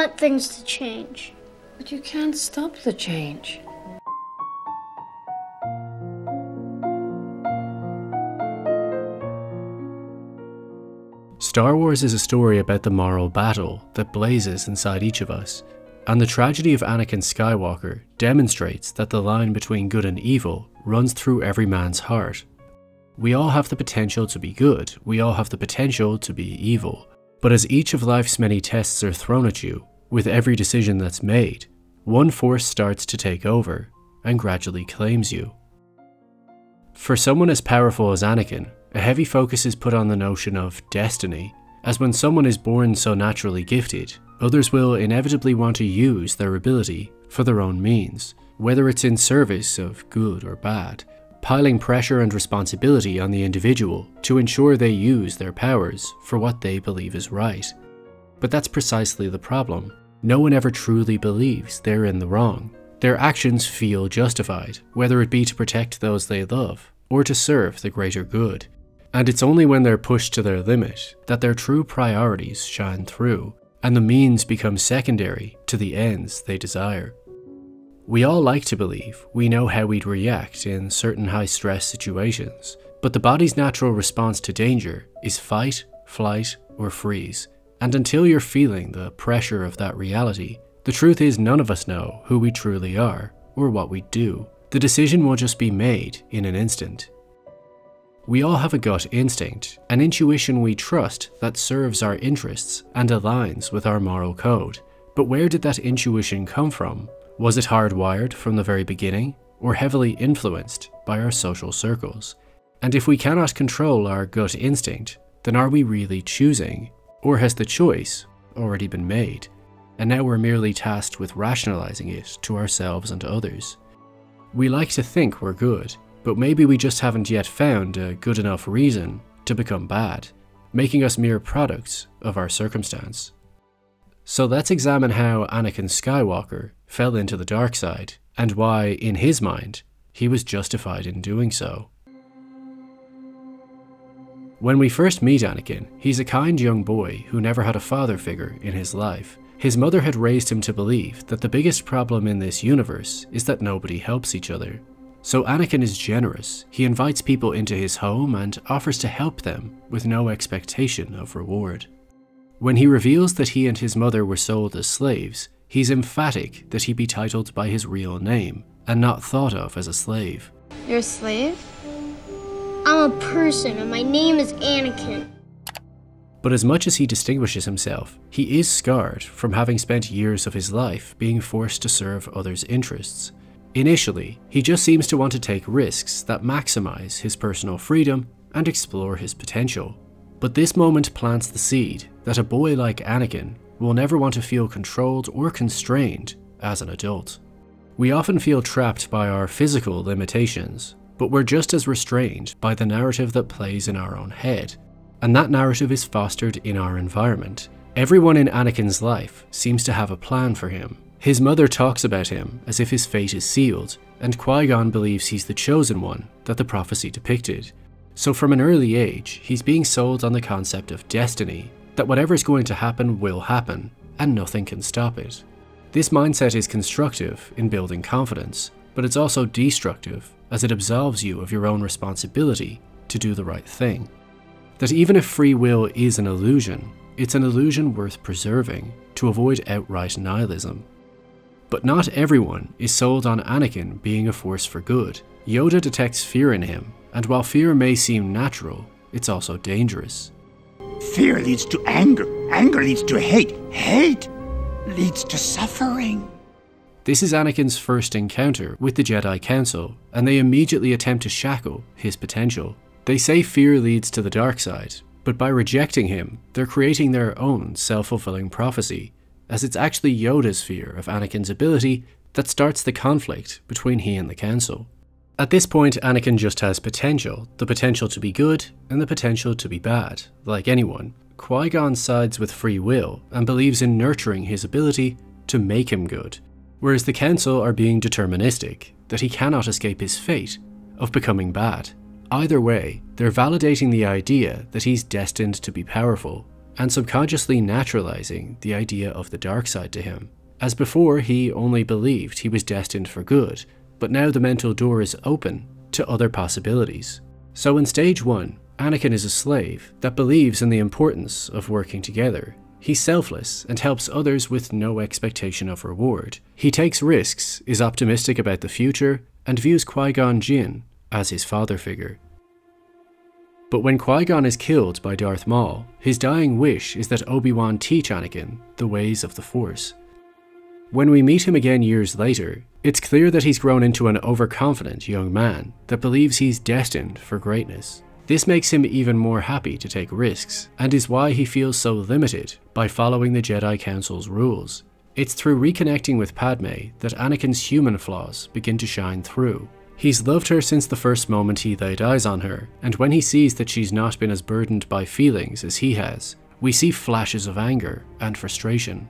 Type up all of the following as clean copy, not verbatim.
want things to change. But you can't stop the change. Star Wars is a story about the moral battle that blazes inside each of us, and the tragedy of Anakin Skywalker demonstrates that the line between good and evil runs through every man's heart. We all have the potential to be good, we all have the potential to be evil, but as each of life's many tests are thrown at you, with every decision that's made, one force starts to take over and gradually claims you. For someone as powerful as Anakin, a heavy focus is put on the notion of destiny, as when someone is born so naturally gifted, others will inevitably want to use their ability for their own means, whether it's in service of good or bad, piling pressure and responsibility on the individual to ensure they use their powers for what they believe is right. But that's precisely the problem. No one ever truly believes they're in the wrong. Their actions feel justified, whether it be to protect those they love or to serve the greater good. And it's only when they're pushed to their limit that their true priorities shine through, and the means become secondary to the ends they desire. We all like to believe we know how we'd react in certain high-stress situations, but the body's natural response to danger is fight, flight, or freeze. And until you're feeling the pressure of that reality, the truth is none of us know who we truly are or what we do. The decision will just be made in an instant. We all have a gut instinct, an intuition we trust that serves our interests and aligns with our moral code. But where did that intuition come from? Was it hardwired from the very beginning, or heavily influenced by our social circles? And if we cannot control our gut instinct, then are we really choosing? Or has the choice already been made, and now we're merely tasked with rationalizing it to ourselves and others? We like to think we're good, but maybe we just haven't yet found a good enough reason to become bad, making us mere products of our circumstance. So let's examine how Anakin Skywalker fell into the dark side, and why, in his mind, he was justified in doing so. When we first meet Anakin, he's a kind young boy who never had a father figure in his life. His mother had raised him to believe that the biggest problem in this universe is that nobody helps each other. So Anakin is generous. He invites people into his home and offers to help them with no expectation of reward. When he reveals that he and his mother were sold as slaves, he's emphatic that he be titled by his real name and not thought of as a slave. You're a slave? I'm a person and my name is Anakin. But as much as he distinguishes himself, he is scarred from having spent years of his life being forced to serve others' interests. Initially, he just seems to want to take risks that maximize his personal freedom and explore his potential. But this moment plants the seed that a boy like Anakin will never want to feel controlled or constrained as an adult. We often feel trapped by our physical limitations, but we're just as restrained by the narrative that plays in our own head, and that narrative is fostered in our environment. Everyone in Anakin's life seems to have a plan for him. His mother talks about him as if his fate is sealed, and Qui-Gon believes he's the chosen one that the prophecy depicted. So from an early age, he's being sold on the concept of destiny, that whatever's going to happen will happen, and nothing can stop it. This mindset is constructive in building confidence, but it's also destructive, as it absolves you of your own responsibility to do the right thing. That even if free will is an illusion, it's an illusion worth preserving to avoid outright nihilism. But not everyone is sold on Anakin being a force for good. Yoda detects fear in him, and while fear may seem natural, it's also dangerous. Fear leads to anger, anger leads to hate, hate leads to suffering. This is Anakin's first encounter with the Jedi Council, and they immediately attempt to shackle his potential. They say fear leads to the dark side, but by rejecting him, they're creating their own self-fulfilling prophecy, as it's actually Yoda's fear of Anakin's ability that starts the conflict between he and the Council. At this point, Anakin just has potential, the potential to be good and the potential to be bad. Like anyone, Qui-Gon sides with free will and believes in nurturing his ability to make him good, whereas the Council are being deterministic, that he cannot escape his fate of becoming bad. Either way, they're validating the idea that he's destined to be powerful, and subconsciously naturalizing the idea of the dark side to him. As before, he only believed he was destined for good, but now the mental door is open to other possibilities. So in stage 1, Anakin is a slave that believes in the importance of working together. He's selfless and helps others with no expectation of reward. He takes risks, is optimistic about the future, and views Qui-Gon Jinn as his father figure. But when Qui-Gon is killed by Darth Maul, his dying wish is that Obi-Wan teach Anakin the ways of the Force. When we meet him again years later, it's clear that he's grown into an overconfident young man that believes he's destined for greatness. This makes him even more happy to take risks, and is why he feels so limited by following the Jedi Council's rules. It's through reconnecting with Padmé that Anakin's human flaws begin to shine through. He's loved her since the first moment he laid eyes on her, and when he sees that she's not been as burdened by feelings as he has, we see flashes of anger and frustration.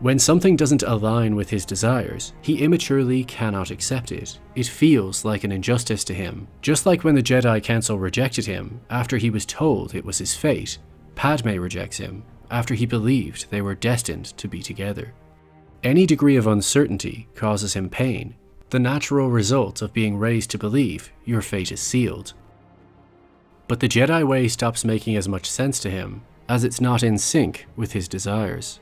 When something doesn't align with his desires, he immaturely cannot accept it. It feels like an injustice to him. Just like when the Jedi Council rejected him after he was told it was his fate, Padmé rejects him after he believed they were destined to be together. Any degree of uncertainty causes him pain, the natural result of being raised to believe your fate is sealed. But the Jedi way stops making as much sense to him, as it's not in sync with his desires.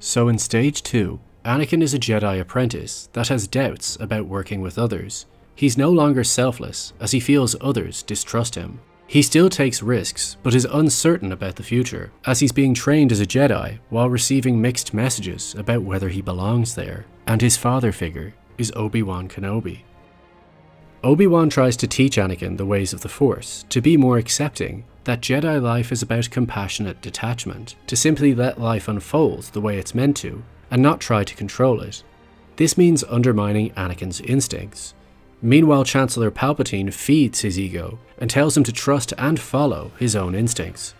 So in stage 2, Anakin is a Jedi apprentice that has doubts about working with others. He's no longer selfless, as he feels others distrust him. He still takes risks, but is uncertain about the future, as he's being trained as a Jedi while receiving mixed messages about whether he belongs there, and his father figure is Obi-Wan Kenobi. Obi-Wan tries to teach Anakin the ways of the Force, to be more accepting, that Jedi life is about compassionate detachment, to simply let life unfold the way it's meant to, and not try to control it. This means undermining Anakin's instincts. Meanwhile, Chancellor Palpatine feeds his ego, and tells him to trust and follow his own instincts.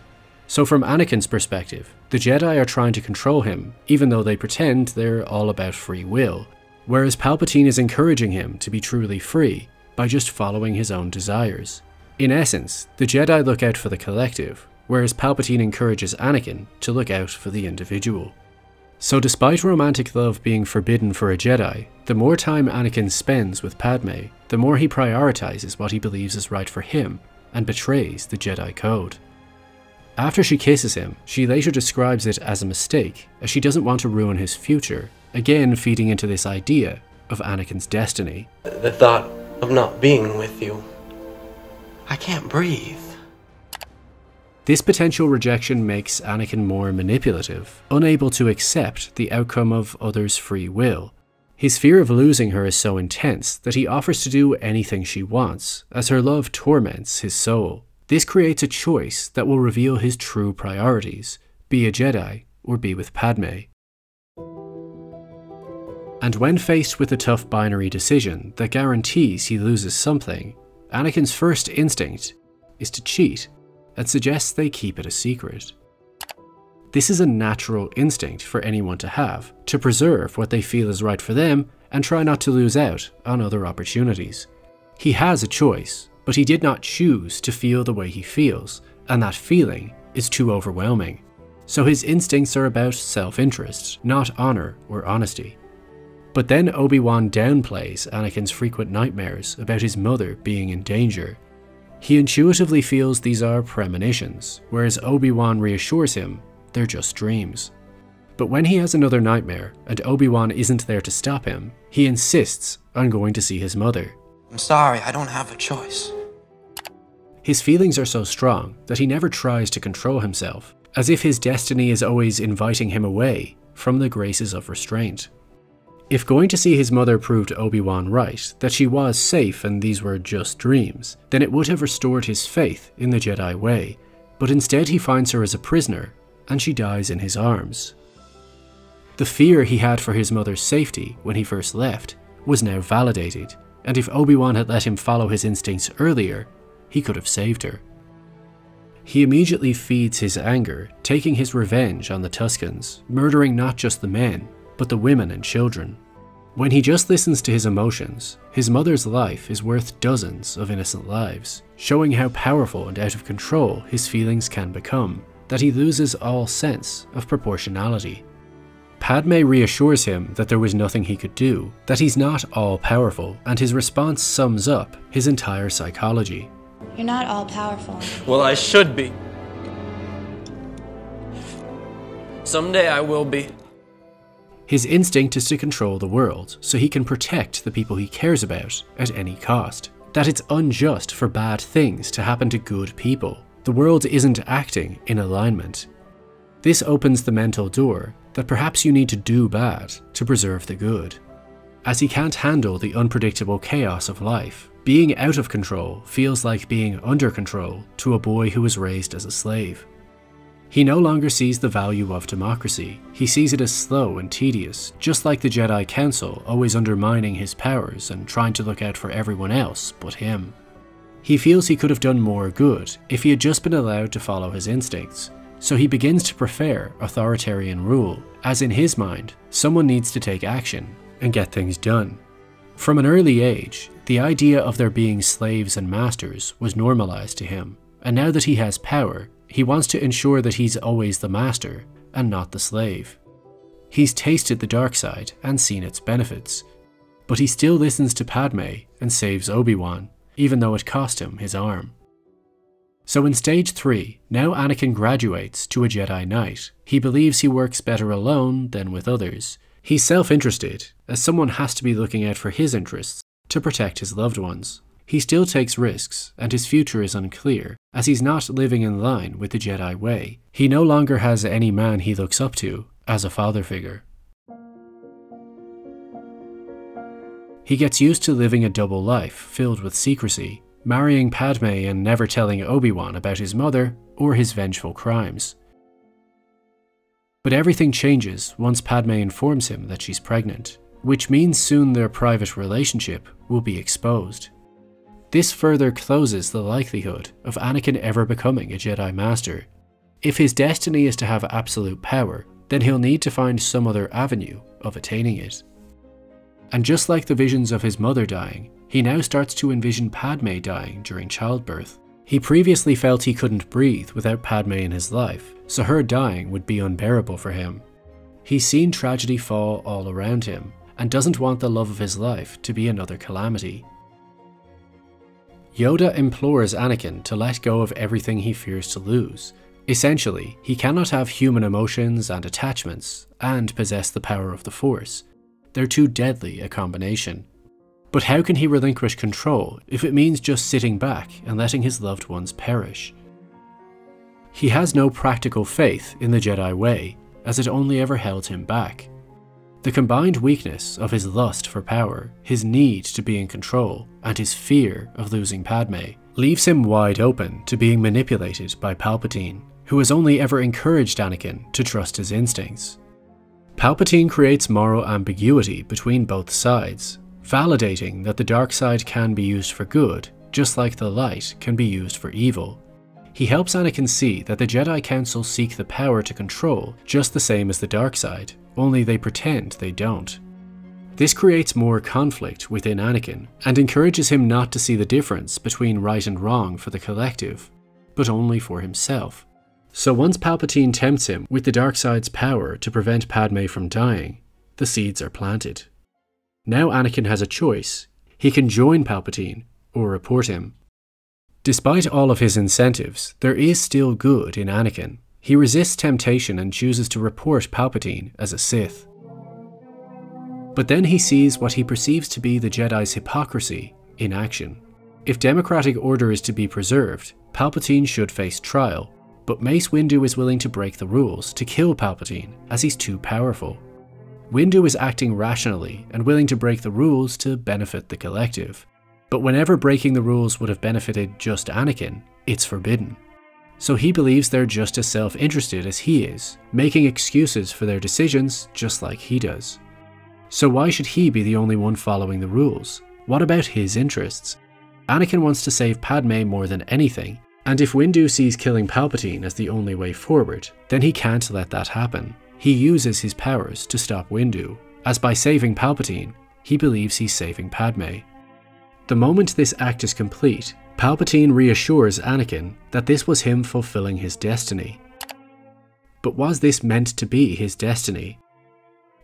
So from Anakin's perspective, the Jedi are trying to control him, even though they pretend they're all about free will, whereas Palpatine is encouraging him to be truly free by just following his own desires. In essence, the Jedi look out for the collective, whereas Palpatine encourages Anakin to look out for the individual. So despite romantic love being forbidden for a Jedi, the more time Anakin spends with Padme, the more he prioritizes what he believes is right for him and betrays the Jedi code. After she kisses him, she later describes it as a mistake, as she doesn't want to ruin his future, again feeding into this idea of Anakin's destiny. The thought of not being with you, I can't breathe. This potential rejection makes Anakin more manipulative, unable to accept the outcome of others' free will. His fear of losing her is so intense that he offers to do anything she wants, as her love torments his soul. This creates a choice that will reveal his true priorities, be a Jedi or be with Padme. And when faced with a tough binary decision that guarantees he loses something, Anakin's first instinct is to cheat and suggests they keep it a secret. This is a natural instinct for anyone to have, to preserve what they feel is right for them and try not to lose out on other opportunities. He has a choice, but he did not choose to feel the way he feels, and that feeling is too overwhelming. So his instincts are about self-interest, not honor or honesty. But then Obi-Wan downplays Anakin's frequent nightmares about his mother being in danger. He intuitively feels these are premonitions, whereas Obi-Wan reassures him they're just dreams. But when he has another nightmare and Obi-Wan isn't there to stop him, he insists on going to see his mother. I'm sorry, I don't have a choice. His feelings are so strong that he never tries to control himself, as if his destiny is always inviting him away from the graces of restraint. If going to see his mother proved Obi-Wan right, that she was safe and these were just dreams, then it would have restored his faith in the Jedi way, but instead he finds her as a prisoner, and she dies in his arms. The fear he had for his mother's safety when he first left was now validated, and if Obi-Wan had let him follow his instincts earlier, he could have saved her. He immediately feeds his anger, taking his revenge on the Tuskens, murdering not just the men, but the women and children. When he just listens to his emotions, his mother's life is worth dozens of innocent lives, showing how powerful and out of control his feelings can become, that he loses all sense of proportionality. Padmé reassures him that there was nothing he could do, that he's not all-powerful, and his response sums up his entire psychology. You're not all-powerful. Well, I should be. Someday I will be. His instinct is to control the world, so he can protect the people he cares about at any cost. That it's unjust for bad things to happen to good people. The world isn't acting in alignment. This opens the mental door that perhaps you need to do bad to preserve the good. As he can't handle the unpredictable chaos of life, being out of control feels like being under control to a boy who was raised as a slave. He no longer sees the value of democracy. He sees it as slow and tedious, just like the Jedi Council always undermining his powers and trying to look out for everyone else but him. He feels he could have done more good if he had just been allowed to follow his instincts, so he begins to prefer authoritarian rule, as in his mind, someone needs to take action and get things done. From an early age, the idea of there being slaves and masters was normalized to him, and now that he has power, he wants to ensure that he's always the master and not the slave. He's tasted the dark side and seen its benefits, but he still listens to Padmé and saves Obi-Wan, even though it cost him his arm. So in stage 3, now Anakin graduates to a Jedi Knight. He believes he works better alone than with others. He's self-interested, as someone has to be looking out for his interests to protect his loved ones. He still takes risks, and his future is unclear, as he's not living in line with the Jedi way. He no longer has any man he looks up to as a father figure. He gets used to living a double life filled with secrecy, marrying Padmé and never telling Obi-Wan about his mother or his vengeful crimes. But everything changes once Padmé informs him that she's pregnant, which means soon their private relationship will be exposed. This further closes the likelihood of Anakin ever becoming a Jedi Master. If his destiny is to have absolute power, then he'll need to find some other avenue of attaining it. And just like the visions of his mother dying, he now starts to envision Padmé dying during childbirth. He previously felt he couldn't breathe without Padmé in his life, so her dying would be unbearable for him. He's seen tragedy fall all around him, and doesn't want the love of his life to be another calamity. Yoda implores Anakin to let go of everything he fears to lose. Essentially, he cannot have human emotions and attachments, and possess the power of the Force. They're too deadly a combination. But how can he relinquish control if it means just sitting back and letting his loved ones perish? He has no practical faith in the Jedi way, as it only ever held him back. The combined weakness of his lust for power, his need to be in control, and his fear of losing Padmé leaves him wide open to being manipulated by Palpatine, who has only ever encouraged Anakin to trust his instincts. Palpatine creates moral ambiguity between both sides, validating that the dark side can be used for good, just like the light can be used for evil. He helps Anakin see that the Jedi Council seek the power to control just the same as the dark side, only they pretend they don't. This creates more conflict within Anakin, and encourages him not to see the difference between right and wrong for the collective, but only for himself. So once Palpatine tempts him with the dark side's power to prevent Padmé from dying, the seeds are planted. Now Anakin has a choice. He can join Palpatine, or report him. Despite all of his incentives, there is still good in Anakin. He resists temptation and chooses to report Palpatine as a Sith. But then he sees what he perceives to be the Jedi's hypocrisy in action. If democratic order is to be preserved, Palpatine should face trial, but Mace Windu is willing to break the rules to kill Palpatine as he's too powerful. Windu is acting rationally and willing to break the rules to benefit the collective. But whenever breaking the rules would have benefited just Anakin, it's forbidden. So he believes they're just as self-interested as he is, making excuses for their decisions just like he does. So why should he be the only one following the rules? What about his interests? Anakin wants to save Padmé more than anything, and if Windu sees killing Palpatine as the only way forward, then he can't let that happen. He uses his powers to stop Windu, as by saving Palpatine, he believes he's saving Padmé. The moment this act is complete, Palpatine reassures Anakin that this was him fulfilling his destiny. but was this meant to be his destiny?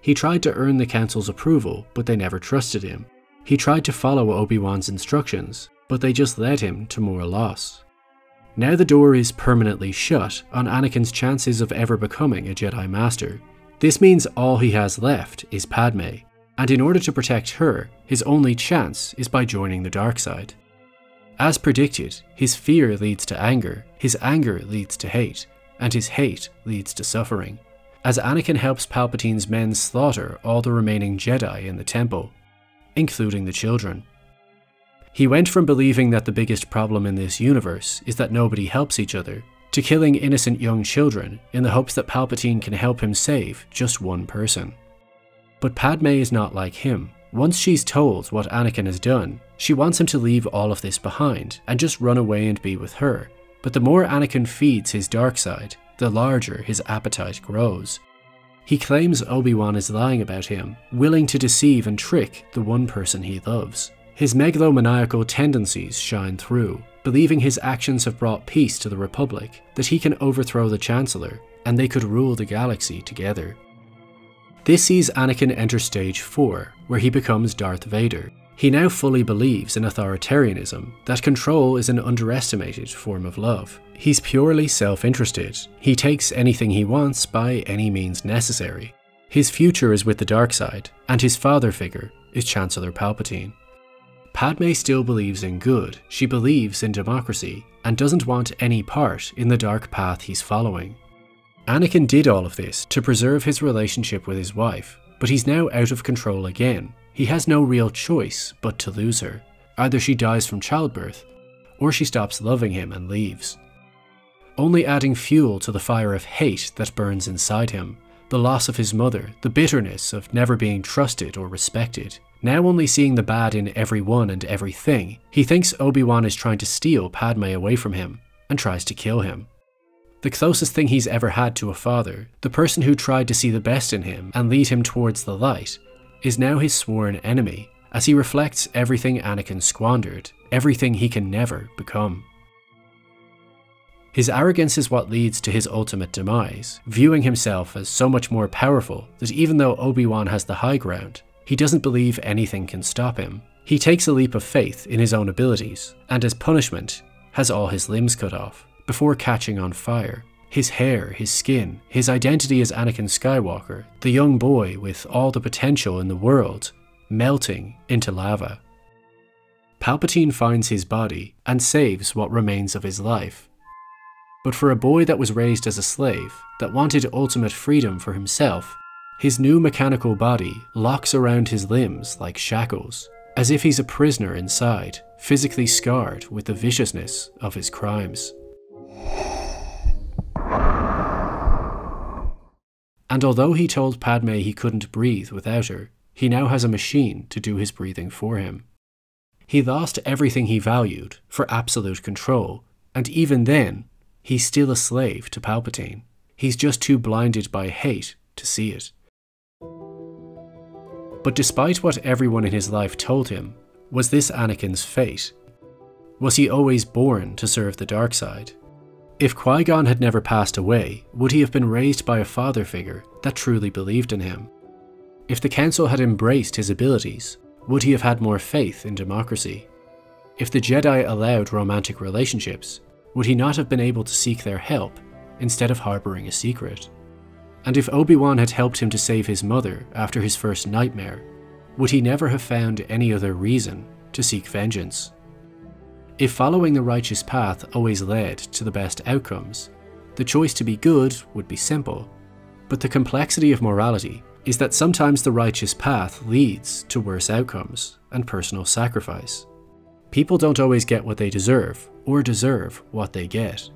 He tried to earn the Council's approval, but they never trusted him. He tried to follow Obi-Wan's instructions, but they just led him to more loss. Now the door is permanently shut on Anakin's chances of ever becoming a Jedi Master. This means all he has left is Padmé, and in order to protect her, his only chance is by joining the dark side. As predicted, his fear leads to anger, his anger leads to hate, and his hate leads to suffering, as Anakin helps Palpatine's men slaughter all the remaining Jedi in the temple, including the children. He went from believing that the biggest problem in this universe is that nobody helps each other, to killing innocent young children in the hopes that Palpatine can help him save just one person. But Padmé is not like him. Once she's told what Anakin has done, she wants him to leave all of this behind and just run away and be with her. But the more Anakin feeds his dark side, the larger his appetite grows. He claims Obi-Wan is lying about him, willing to deceive and trick the one person he loves. His megalomaniacal tendencies shine through, believing his actions have brought peace to the Republic, that he can overthrow the Chancellor, and they could rule the galaxy together. This sees Anakin enter Stage 4, where he becomes Darth Vader. He now fully believes in authoritarianism, that control is an underestimated form of love. He's purely self-interested. He takes anything he wants by any means necessary. His future is with the dark side, and his father figure is Chancellor Palpatine. Padmé still believes in good, she believes in democracy, and doesn't want any part in the dark path he's following. Anakin did all of this to preserve his relationship with his wife, but he's now out of control again. He has no real choice but to lose her. Either she dies from childbirth, or she stops loving him and leaves. Only adding fuel to the fire of hate that burns inside him, the loss of his mother, the bitterness of never being trusted or respected. Now only seeing the bad in everyone and everything, he thinks Obi-Wan is trying to steal Padmé away from him, and tries to kill him. The closest thing he's ever had to a father, the person who tried to see the best in him and lead him towards the light, is now his sworn enemy, as he reflects everything Anakin squandered, everything he can never become. His arrogance is what leads to his ultimate demise, viewing himself as so much more powerful that even though Obi-Wan has the high ground, he doesn't believe anything can stop him. He takes a leap of faith in his own abilities, and as punishment, has all his limbs cut off, before catching on fire. His hair, his skin, his identity as Anakin Skywalker, the young boy with all the potential in the world, melting into lava. Palpatine finds his body and saves what remains of his life. But for a boy that was raised as a slave, that wanted ultimate freedom for himself, his new mechanical body locks around his limbs like shackles, as if he's a prisoner inside, physically scarred with the viciousness of his crimes. And although he told Padmé he couldn't breathe without her, he now has a machine to do his breathing for him. He lost everything he valued for absolute control, and even then, he's still a slave to Palpatine. He's just too blinded by hate to see it. But despite what everyone in his life told him, was this Anakin's fate? Was he always born to serve the dark side? If Qui-Gon had never passed away, would he have been raised by a father figure that truly believed in him? If the Council had embraced his abilities, would he have had more faith in democracy? If the Jedi allowed romantic relationships, would he not have been able to seek their help instead of harboring a secret? And if Obi-Wan had helped him to save his mother after his first nightmare, would he never have found any other reason to seek vengeance? If following the righteous path always led to the best outcomes, the choice to be good would be simple. But the complexity of morality is that sometimes the righteous path leads to worse outcomes and personal sacrifice. People don't always get what they deserve, or deserve what they get.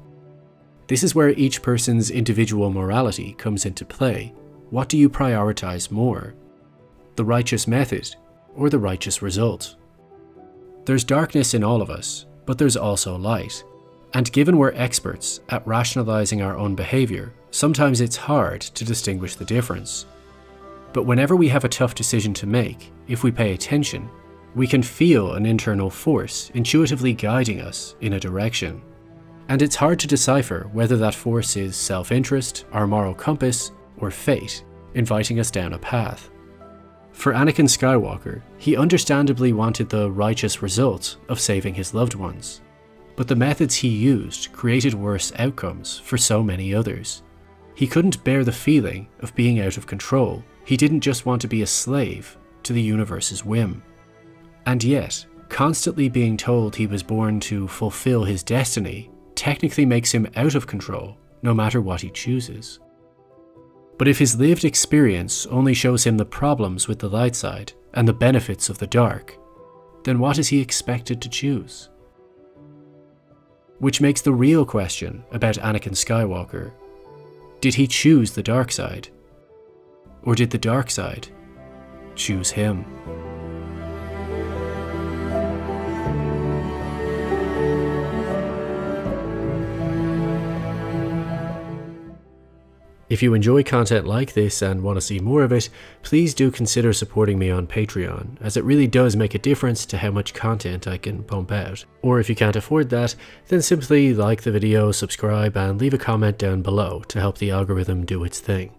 This is where each person's individual morality comes into play. What do you prioritize more? The righteous method or the righteous result? There's darkness in all of us, but there's also light. And given we're experts at rationalizing our own behavior, sometimes it's hard to distinguish the difference. But whenever we have a tough decision to make, if we pay attention, we can feel an internal force intuitively guiding us in a direction. and it's hard to decipher whether that force is self-interest, our moral compass, or fate, inviting us down a path. For Anakin Skywalker, he understandably wanted the righteous result of saving his loved ones, but the methods he used created worse outcomes for so many others. He couldn't bear the feeling of being out of control. He didn't just want to be a slave to the universe's whim. And yet, constantly being told he was born to fulfill his destiny technically makes him out of control, no matter what he chooses. But if his lived experience only shows him the problems with the light side and the benefits of the dark, then what is he expected to choose? Which makes the real question about Anakin Skywalker. Did he choose the dark side? Or did the dark side choose him? If you enjoy content like this and want to see more of it, please do consider supporting me on Patreon, as it really does make a difference to how much content I can pump out. Or if you can't afford that, then simply like the video, subscribe, and leave a comment down below to help the algorithm do its thing.